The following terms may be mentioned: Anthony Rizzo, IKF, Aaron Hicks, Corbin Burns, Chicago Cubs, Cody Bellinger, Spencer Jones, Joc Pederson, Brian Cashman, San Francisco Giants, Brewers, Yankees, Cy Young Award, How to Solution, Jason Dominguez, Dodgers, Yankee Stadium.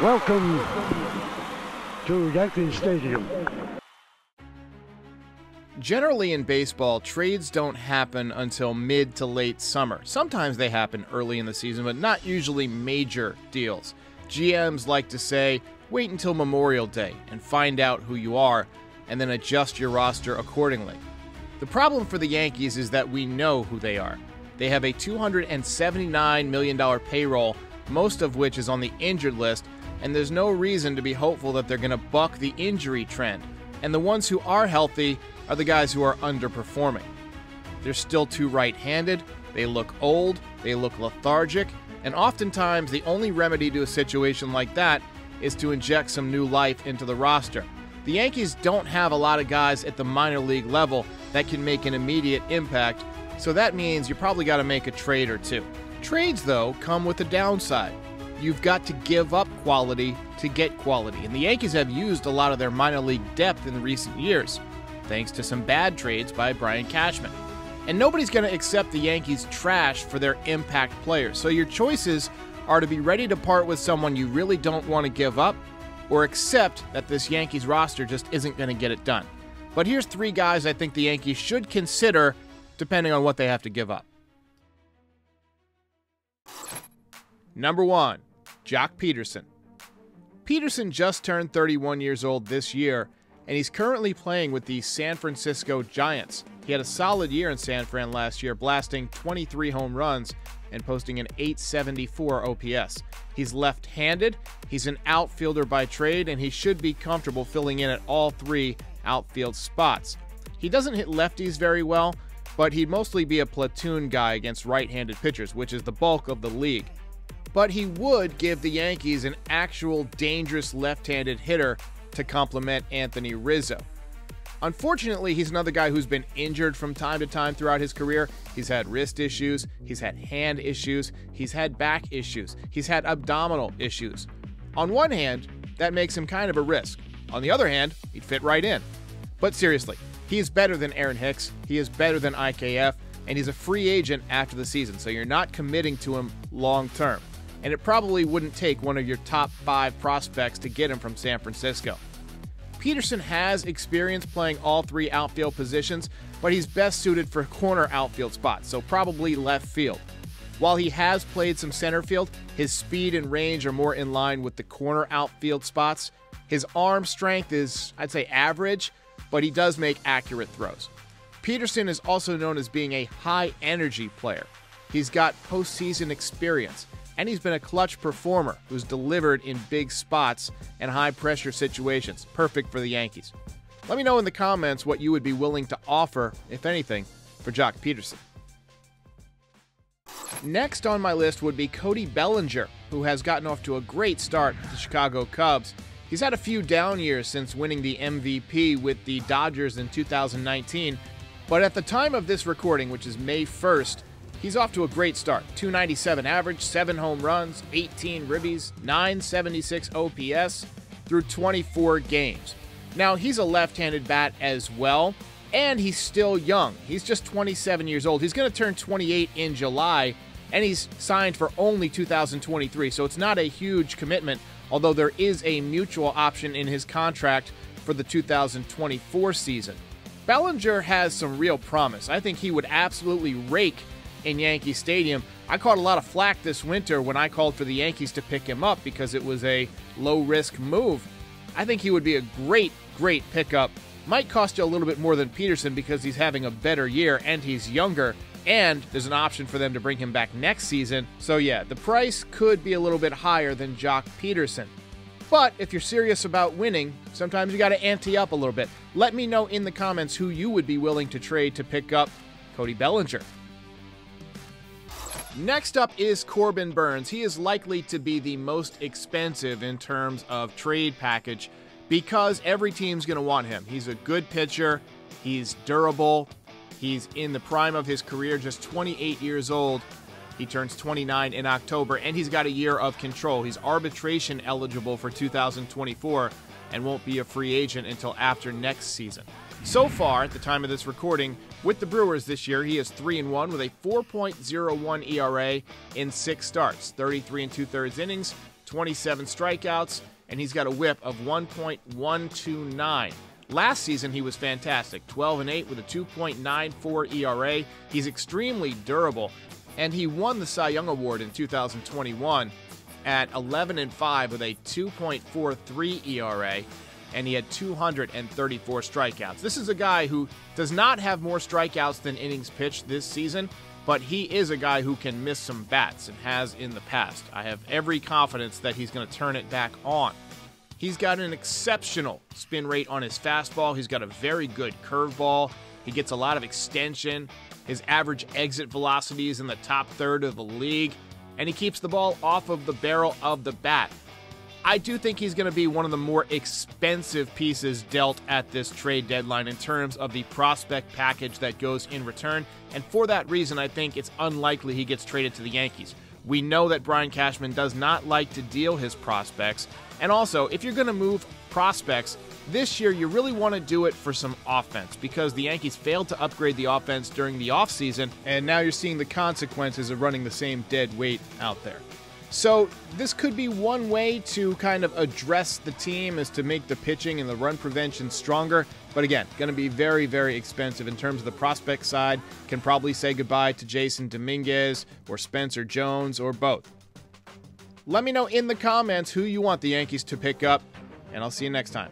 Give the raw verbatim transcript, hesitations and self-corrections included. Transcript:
Welcome to Yankee Stadium. Generally in baseball, trades don't happen until mid to late summer. Sometimes they happen early in the season, but not usually major deals. G Ms like to say, wait until Memorial Day and find out who you are, and then adjust your roster accordingly. The problem for the Yankees is that we know who they are. They have a two hundred seventy-nine million dollars payroll, most of which is on the injured list, and there's no reason to be hopeful that they're going to buck the injury trend. And the ones who are healthy are the guys who are underperforming. They're still too right-handed, they look old, they look lethargic, and oftentimes the only remedy to a situation like that is to inject some new life into the roster. The Yankees don't have a lot of guys at the minor league level that can make an immediate impact, so that means you probably got to make a trade or two. Trades, though, come with a downside. You've got to give up quality to get quality, and the Yankees have used a lot of their minor league depth in recent years, thanks to some bad trades by Brian Cashman. And nobody's going to accept the Yankees' trash for their impact players, so your choices are to be ready to part with someone you really don't want to give up, or accept that this Yankees roster just isn't going to get it done. But here's three guys I think the Yankees should consider, depending on what they have to give up. Number one, Joc Pederson. Pederson just turned thirty-one years old this year, and he's currently playing with the San Francisco Giants. He had a solid year in San Fran last year, blasting twenty-three home runs and posting an eight seventy-four O P S. He's left-handed, he's an outfielder by trade, and he should be comfortable filling in at all three outfield spots. He doesn't hit lefties very well, but he'd mostly be a platoon guy against right-handed pitchers, which is the bulk of the league. But he would give the Yankees an actual dangerous left-handed hitter to complement Anthony Rizzo. Unfortunately, he's another guy who's been injured from time to time throughout his career. He's had wrist issues, he's had hand issues, he's had back issues, he's had abdominal issues. On one hand, that makes him kind of a risk. On the other hand, he'd fit right in. But seriously, he is better than Aaron Hicks, he is better than I K F, and he's a free agent after the season, so you're not committing to him long term. And it probably wouldn't take one of your top five prospects to get him from San Francisco. Pederson has experience playing all three outfield positions, but he's best suited for corner outfield spots, so probably left field. While he has played some center field, his speed and range are more in line with the corner outfield spots. His arm strength is, I'd say, average, but he does make accurate throws. Pederson is also known as being a high-energy player. He's got postseason experience, and he's been a clutch performer who's delivered in big spots and high-pressure situations, perfect for the Yankees. Let me know in the comments what you would be willing to offer, if anything, for Joc Pederson. Next on my list would be Cody Bellinger, who has gotten off to a great start with the Chicago Cubs. He's had a few down years since winning the M V P with the Dodgers in two thousand nineteen, but at the time of this recording, which is May first, he's off to a great start. two ninety-seven average, seven home runs, eighteen ribbies, nine seventy-six O P S through twenty-four games. Now, he's a left-handed bat as well, and he's still young. He's just twenty-seven years old. He's going to turn twenty-eight in July, and he's signed for only two thousand twenty-three, so it's not a huge commitment, although there is a mutual option in his contract for the two thousand twenty-four season. Bellinger has some real promise. I think he would absolutely rake in Yankee Stadium. I caught a lot of flack this winter when I called for the Yankees to pick him up because it was a low-risk move. I think he would be a great, great pickup. Might cost you a little bit more than Pederson because he's having a better year and he's younger, and there's an option for them to bring him back next season. So yeah, the price could be a little bit higher than Joc Pederson. But if you're serious about winning, sometimes you got to ante up a little bit. Let me know in the comments who you would be willing to trade to pick up Cody Bellinger. Next up is Corbin Burns. He is likely to be the most expensive in terms of trade package because every team's going to want him. He's a good pitcher. He's durable. He's in the prime of his career, just twenty-eight years old. He turns twenty-nine in October, and he's got a year of control. He's arbitration eligible for two thousand twenty-four and won't be a free agent until after next season. So far, at the time of this recording, with the Brewers this year, he is three and one with a four point oh one E R A in six starts, thirty-three and two-thirds innings, twenty-seven strikeouts, and he's got a whip of one point one two nine. Last season, he was fantastic, twelve and eight with a two point nine four E R A. He's extremely durable, and he won the Cy Young Award in two thousand twenty-one at eleven and five with a two point four three E R A, and he had two hundred thirty-four strikeouts. This is a guy who does not have more strikeouts than innings pitched this season, but he is a guy who can miss some bats and has in the past. I have every confidence that he's going to turn it back on. He's got an exceptional spin rate on his fastball. He's got a very good curveball. He gets a lot of extension. His average exit velocity is in the top third of the league, and he keeps the ball off of the barrel of the bat. I do think he's going to be one of the more expensive pieces dealt at this trade deadline in terms of the prospect package that goes in return, and for that reason, I think it's unlikely he gets traded to the Yankees. We know that Brian Cashman does not like to deal his prospects. And also, if you're going to move prospects this year, you really want to do it for some offense, because the Yankees failed to upgrade the offense during the offseason, and now you're seeing the consequences of running the same dead weight out there. So this could be one way to kind of address the team, is to make the pitching and the run prevention stronger. But again, going to be very, very expensive in terms of the prospect side. Can probably say goodbye to Jason Dominguez or Spencer Jones or both. Let me know in the comments who you want the Yankees to pick up, and I'll see you next time.